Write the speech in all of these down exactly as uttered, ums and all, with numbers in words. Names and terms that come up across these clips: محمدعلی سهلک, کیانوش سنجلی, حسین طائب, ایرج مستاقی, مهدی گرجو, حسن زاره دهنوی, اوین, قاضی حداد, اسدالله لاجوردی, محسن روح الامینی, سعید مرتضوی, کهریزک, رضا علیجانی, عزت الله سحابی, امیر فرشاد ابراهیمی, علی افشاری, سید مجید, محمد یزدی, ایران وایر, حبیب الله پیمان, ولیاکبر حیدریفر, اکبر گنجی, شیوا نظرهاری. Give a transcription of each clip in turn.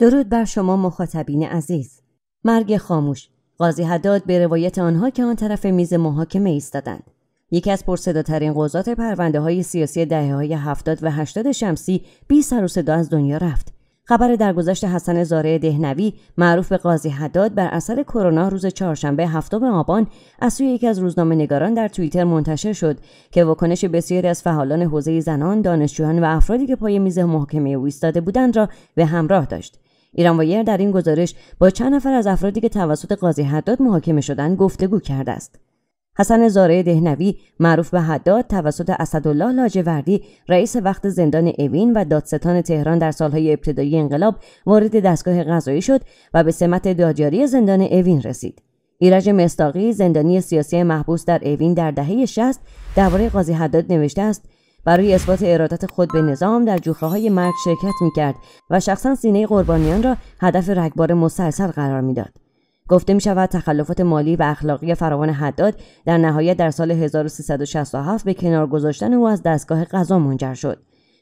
درود بر شما مخاطبین عزیز. مرگ خاموش. قاضی حداد به روایت آنها که آن طرف میز محاکمه ایستادند، یکی از پرصداترین قضات پرونده های سیاسی دهه‌های هفتاد و هشتاد شمسی بی سر و صدا از دنیا رفت. خبر درگذشت حسن زاره دهنوی معروف به قاضی حداد بر اثر کرونا روز چهارشنبه هفتم آبان از سوی یکی از روزنامه‌نگاران در توییتر منتشر شد که واکنش بسیاری از فعالان حوزه زنان، دانشجویان و افرادی که پای میز محاکمه او ایستاده بودند را به همراه داشت. ایران وایر در این گزارش با چند نفر از افرادی که توسط قاضی حداد محاکمه شدند گفتگو کرده است. حسن زاره دهنوی معروف به حداد توسط اسدالله لاجوردی رئیس وقت زندان اوین و دادستان تهران در سالهای ابتدایی انقلاب وارد دستگاه قضایی شد و به سمت دادیاری زندان اوین رسید. ایرج مستاقی زندانی سیاسی محبوس در اوین در دهه شصت درباره قاضی حداد نوشته است: برای اثبات ارادت خود به نظام در جوخه‌های مرگ شرکت می‌کرد و شخصاً سینه قربانیان را هدف رگبار مسلسل قرار می‌داد. گفته می‌شود تخلفات مالی و اخلاقی فراوان حداد در نهایت در سال هزار و سیصد و شصت و هفت به کنار گذاشتن او از دستگاه قضا منجر شد.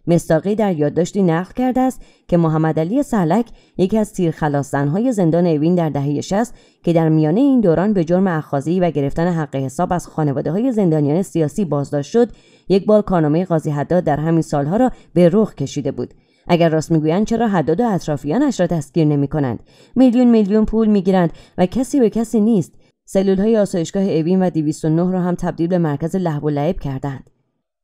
مستاقی در یادداشتی نقل کرده است که محمدعلی سهلک، یکی از تیرخلاص‌زن‌های زندان اوین در دهه شصت که در میانه این دوران به جرم اخاذی و گرفتن حق حساب از خانواده‌های زندانیان سیاسی بازداشت شد، یک بار کارنامه قاضی حداد در همین سالها را به رخ کشیده بود. اگر راست میگویند چرا حداد و اطرافیانش را دستگیر نمی‌کنند؟ میلیون میلیون پول می‌گیرند و کسی به کسی نیست. سلول‌های آسایشگاه اوین و دویست و نه را هم تبدیل به مرکز لهو و لعب کردند.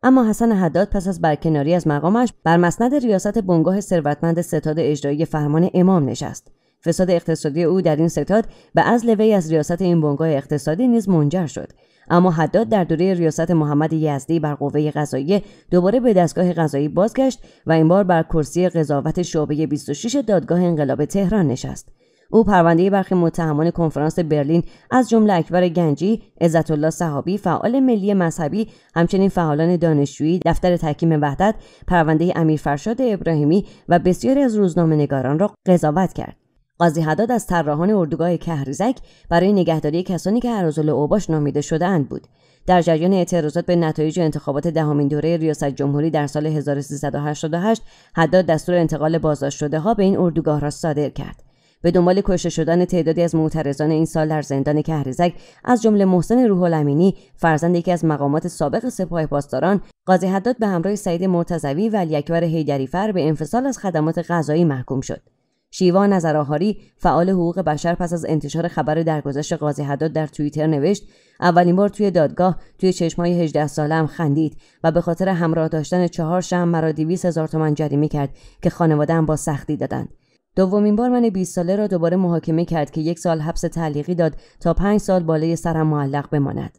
اما حسن حداد پس از برکناری از مقامش بر مسند ریاست بنگاه ثروتمند ستاد اجرایی فرمان امام نشست. فساد اقتصادی او در این ستاد به عزل وی از ریاست این بنگاه اقتصادی نیز منجر شد. اما حداد در دوره ریاست محمد یزدی بر قوه قضاییه دوباره به دستگاه قضایی بازگشت و این بار بر کرسی قضاوت شعبه بیست و شش دادگاه انقلاب تهران نشست. او پرونده برخی متهمان کنفرانس برلین از جمله اکبر گنجی، عزت الله سحابی، فعال ملی مذهبی، همچنین فعالان دانشجویی، دفتر تحکیم وحدت، پرونده امیر فرشاد ابراهیمی و بسیاری از روزنامه‌نگاران را قضاوت کرد. قاضی حداد از طراحان اردوگاه کهریزک برای نگهداری کسانی که اراذل اوباش نامیده شده‌اند بود. در جریان اعتراضات به نتایج انتخابات دهمین دوره ریاست جمهوری در سال هزار و سیصد و هشتاد و هشت، حداد دستور انتقال بازداشت شده‌ها به این اردوگاه را صادر کرد. به دنبال کشته شدن تعدادی از معترضان این سال در زندان کهریزک از جمله محسن روح الامینی، فرزند یکی از مقامات سابق سپاه پاسداران، قاضی حداد به همراه سعید مرتضوی و ولیاکبر حیدریفر به انفصال از خدمات قضایی محکوم شد. شیوا نظرهاری فعال حقوق بشر پس از انتشار خبر درگذشت قاضی حداد در توییتر نوشت: اولین بار توی دادگاه توی چشمای هجده ساله‌ام خندید و به خاطر همراه داشتن چهار شمع مرا دویست هزار تومان جریمه کرد که خانواده‌ام با سختی دادند. دومین بار من بیست ساله را دوباره محاکمه کرد که یک سال حبس تعلیقی داد تا پنج سال بالای سرم معلق بماند.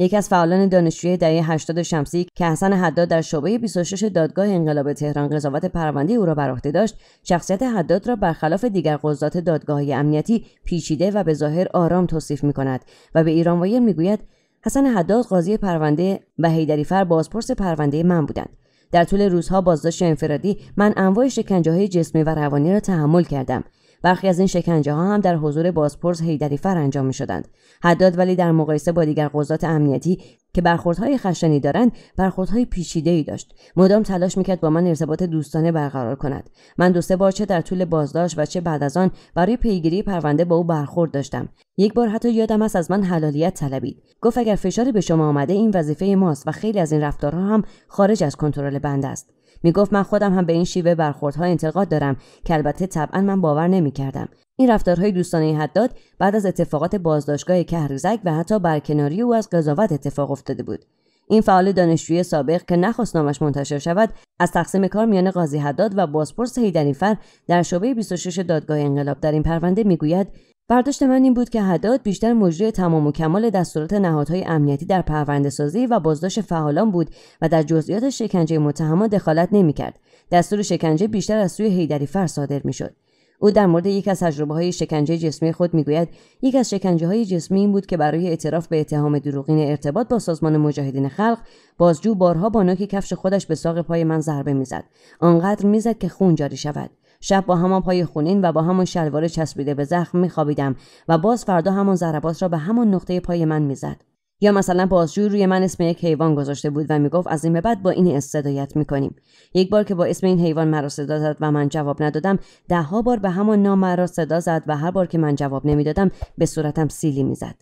یکی از فعالان دانشجوی دهه هشتاد شمسی که حسن حداد در شعبه بیست و شش دادگاه انقلاب تهران قضاوت پرونده او را بر عهده داشت، شخصیت حداد را برخلاف دیگر قضات دادگاه‌های امنیتی پیچیده و به ظاهر آرام توصیف می‌کند و به ایران وایر می‌گوید: حسن حداد قاضی پرونده و حیدریفر بازپرس پرونده من بودند. در طول روزها بازداشت انفرادی من انواع شکنجه‌های جسمی و روانی را تحمل کردم. برخی از این شکنجه ها هم در حضور بازپرس حیدریفر انجام می شدند. حداد ولی در مقایسه با دیگر قضات امنیتی که برخوردهای خشنی دارند، برخوردهای پیچیده‌ای داشت. مدام تلاش میکرد با من ارتباط دوستانه برقرار کند. من دو سه بار چه در طول بازداشت و چه بعد از آن برای پیگیری پرونده با او برخورد داشتم. یک بار حتی یادم هست از من حلالیت طلبید. گفت اگر فشاری به شما آمده این وظیفه ماست و خیلی از این رفتارها هم خارج از کنترل بنده است. میگفت من خودم هم به این شیوه برخوردها انتقاد دارم که البته طبعا من باور نمیکردم. این رفتارهای دوستانه حداد بعد از اتفاقات بازداشتگاه کهریزک و حتی برکناری او از قضاوت اتفاق افتاده بود. این فعال دانشجوی سابق که نخواست نامش منتشر شود از تقسیم کار میان قاضی حداد و بازپرس حیدریفر در شعبه بیست و شش دادگاه انقلاب در این پرونده میگوید: برداشت من این بود که حداد بیشتر مجری تمام و کمال دستورات نهادهای امنیتی در پرونده‌سازی و بازداشت فعالان بود و در جزئیات شکنجه متهمان دخالت نمی‌کرد. دستور شکنجه بیشتر از سوی حیدریفر صادر می‌شد. او در مورد یک از تجربه‌های شکنجه جسمی خود می‌گوید: یکی از شکنجه‌های جسمی این بود که برای اعتراف به اتهام دروغین ارتباط با سازمان مجاهدین خلق، بازجو بارها با نوک کفش خودش به ساق پای من ضربه می‌زد. آنقدر می‌زد که خون جاری شود. شب با همان پای خونین و با همان شلوار چسبیده به زخم می‌خوابیدم و باز فردا همان ضربات را به همان نقطه پای من می‌زد. یا مثلا بازجوی روی من اسم یک حیوان گذاشته بود و میگفت از این به بعد با این استدایت میکنیم. یک بار که با اسم این حیوان مرا صدا زد و من جواب ندادم، ده ها بار به همان نام مرا صدا زد و هر بار که من جواب نمیدادم به صورتم سیلی میزد.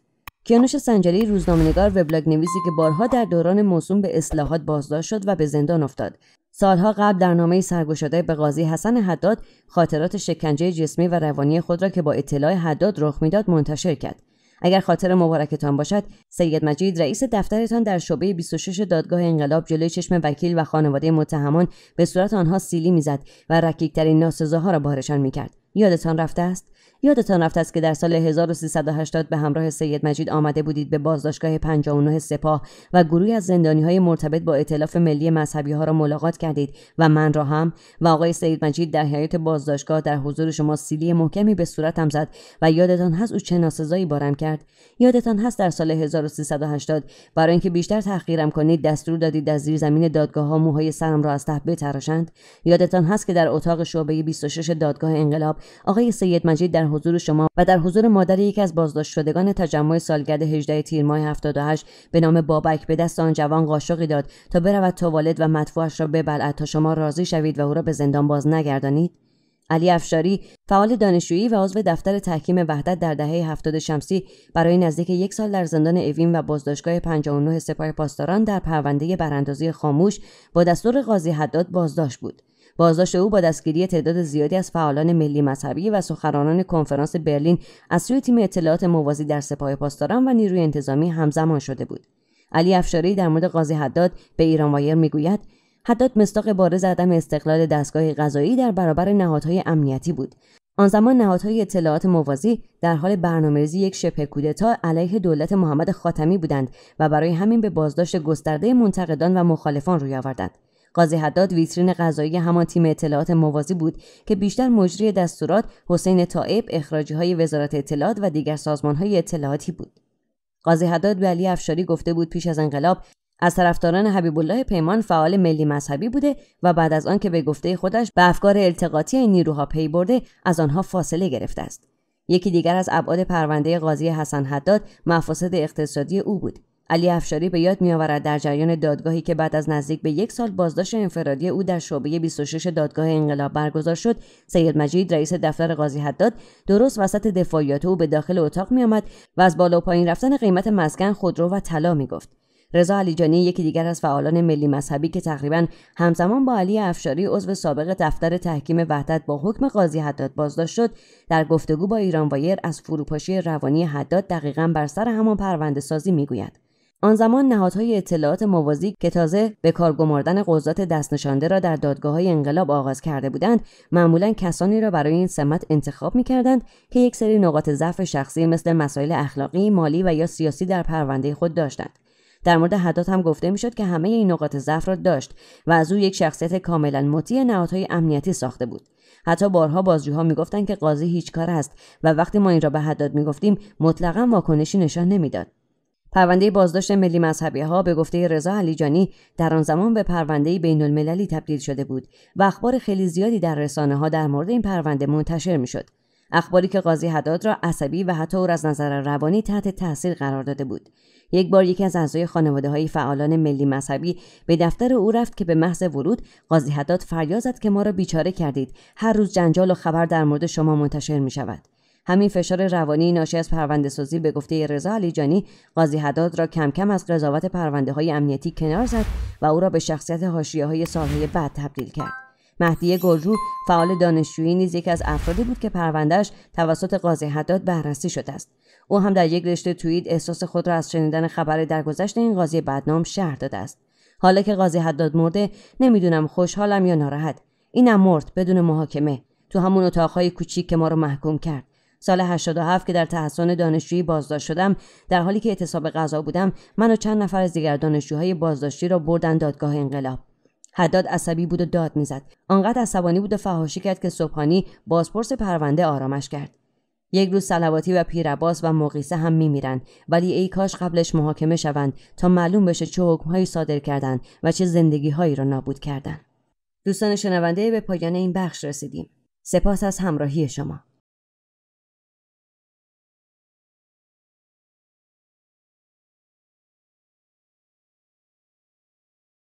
کیانوش سنجلی، روزنامه‌نگار و بلاگ نویسی که بارها در دوران موسوم به اصلاحات بازداشت شد و به زندان افتاد، سالها قبل در نامه سرگشاده به قاضی حسن حداد خاطرات شکنجه جسمی و روانی خود را که با اطلاع حداد رخ میداد منتشر کرد. اگر خاطر مبارکتان باشد، سید مجید رئیس دفترتان در شعبه بیست و شش دادگاه انقلاب جلوی چشم وکیل و خانواده متهمان به صورت آنها سیلی میزد و رکیک‌ترین ناسزاها را بارشان میکرد. یادتان رفته است؟ یادتان رفته است که در سال هزار و سیصد و هشتاد به همراه سید مجید آمده بودید به بازداشتگاه پنجاه و نه سپاه و گروهی از زندانی‌های مرتبط با ائتلاف ملی مذهبی‌ها را ملاقات کردید و من را هم، و آقای سید مجید در حیاط بازداشتگاه در حضور شما سیلی محکمی به صورتم زد و یادتان هست او چه ناسزایی بارم کرد؟ یادتان هست در سال هزار و سیصد و هشتاد برای اینکه بیشتر تحقیرم کنید دستور دادید از زیر زمین دادگاه‌ها موهای سرم را از ته بتراشند؟ یادتان هست که در اتاق شعبه بیست و شش دادگاه انقلاب آقای سید مجید در حضور شما و در حضور مادر یکی از بازداشت شدگان تجمع سالگرد هجده تیر ماه هفتاد و هشت به نام بابک به دست آن جوان قاشقی داد تا برود تا والد و مدفوعش را ببلعد تا شما راضی شوید و او را به زندان باز نگردانید. علی افشاری، فعال دانشجویی و عضو دفتر تحکیم وحدت در دهه هفتاد شمسی، برای نزدیک یک سال در زندان اوین و بازداشتگاه پنجاه و نه سپاه پاسداران در پرونده براندازی خاموش با دستور قاضی حداد بازداشت بود. بازداشت او با دستگیری تعداد زیادی از فعالان ملی مذهبی و سخنرانان کنفرانس برلین از سوی تیم اطلاعات موازی در سپاه پاسداران و نیروی انتظامی همزمان شده بود. علی افشاری در مورد قاضی حداد به ایران وایر میگوید: حداد مصداق بارز عدم استقلال دستگاه قضایی در برابر نهادهای امنیتی بود. آن زمان نهادهای اطلاعات موازی در حال برنامه‌ریزی یک شبه کودتا علیه دولت محمد خاتمی بودند و برای همین به بازداشت گسترده منتقدان و مخالفان روی آوردند. قاضی حداد ویترین قضایی همان تیم اطلاعات موازی بود که بیشتر مجری دستورات حسین طائب، اخراجی‌های وزارت اطلاعات و دیگر سازمان‌های اطلاعاتی بود. قاضی حداد به علی افشاری گفته بود پیش از انقلاب از طرفداران حبیب الله پیمان فعال ملی مذهبی بوده و بعد از آن که به گفته خودش به افکار التقاطی این نیروها پی برده از آنها فاصله گرفته است. یکی دیگر از ابعاد پرونده قاضی حسن حداد مفاسد اقتصادی او بود. علی افشاری به یاد می‌آورد در جریان دادگاهی که بعد از نزدیک به یک سال بازداشت انفرادی او در شعبه بیست و شش دادگاه انقلاب برگزار شد، سید مجید رئیس دفتر قاضی حداد درست وسط دفاعیات او به داخل اتاق می‌آمد و از بالا و پایین رفتن قیمت مسکن، خودرو و طلا می‌گفت. رضا علیجانی، یکی دیگر از فعالان ملی مذهبی که تقریباً همزمان با علی افشاری عضو سابق دفتر تحکیم وحدت با حکم قاضی حداد بازداشت شد، در گفتگو با ایران وایر از فروپاشی روانی حداد دقیقاً بر سر همان پرونده‌سازی می‌گوید. آن زمان نهادهای اطلاعات موازی که تازه به کار گماردن قضات دستنشانده را در دادگاه‌های انقلاب آغاز کرده بودند، معمولاً کسانی را برای این سمت انتخاب می‌کردند که یک سری نقاط ضعف شخصی مثل مسائل اخلاقی، مالی و یا سیاسی در پرونده خود داشتند. در مورد حداد هم گفته می‌شد که همه این نقاط ضعف را داشت و از او یک شخصیت کاملاً مطیع نهادهای امنیتی ساخته بود. حتی بارها بازجوها می‌گفتند که قاضی هیچ کار است و وقتی ما این را به حداد می‌گفتیم مطلقاً واکنشی نشان نمی‌داد. پرونده بازداشت ملی مذهبی‌ها به گفته رضا علیجانی در آن زمان به پرونده‌ای بین‌المللی تبدیل شده بود و اخبار خیلی زیادی در رسانه‌ها در مورد این پرونده منتشر می‌شد. اخباری که قاضی حداد را عصبی و حتی او را از نظر روانی تحت تأثیر قرار داده بود. یک بار یکی از اعضای خانواده‌های فعالان ملی مذهبی به دفتر او رفت که به محض ورود قاضی حداد فریاد زد که ما را بیچاره کردید. هر روز جنجال و خبر در مورد شما منتشر می‌شود. همین فشار روانی ناشی از پرونده‌سازی به گفته رضا علیجانی قاضی حداد را کم کم از قضاوت پرونده‌های امنیتی کنار زد و او را به شخصیت حاشیه‌های سال‌های بعد تبدیل کرد. مهدی گرجو، فعال دانشجویی، نیز یکی از افرادی بود که پرونده‌اش توسط قاضی حداد بررسی شده است. او هم در یک رشته توییت احساس خود را از شنیدن خبر درگذشت این قاضی بدنام شرح داده است. حالا که قاضی حداد مرده، نمی‌دونم خوشحالم یا ناراحت. اینم مرد بدون محاکمه، تو همون اتاق‌های کوچیک که ما رو محکوم کرد. سال هشتاد و هفت که در تحسن دانشجویی بازداشت شدم، در حالی که اعتصاب غذا بودم، من و چند نفر از دیگر دانشجوهای بازداشتی را بردن دادگاه انقلاب. حداد عصبی بود و داد میزد. آنقدر عصبانی بود و فحاشی کرد که صبحانی بازپرس پرونده آرامش کرد. یک روز صلواتی و پیرعباس و مقیسه هم میمیرن، ولی ای کاش قبلش محاکمه شوند تا معلوم بشه چه حکم‌هایی صادر کردند و چه زندگی‌هایی را نابود کردند. دوستان شنونده، به پایان این بخش رسیدیم. سپاس از همراهی شما.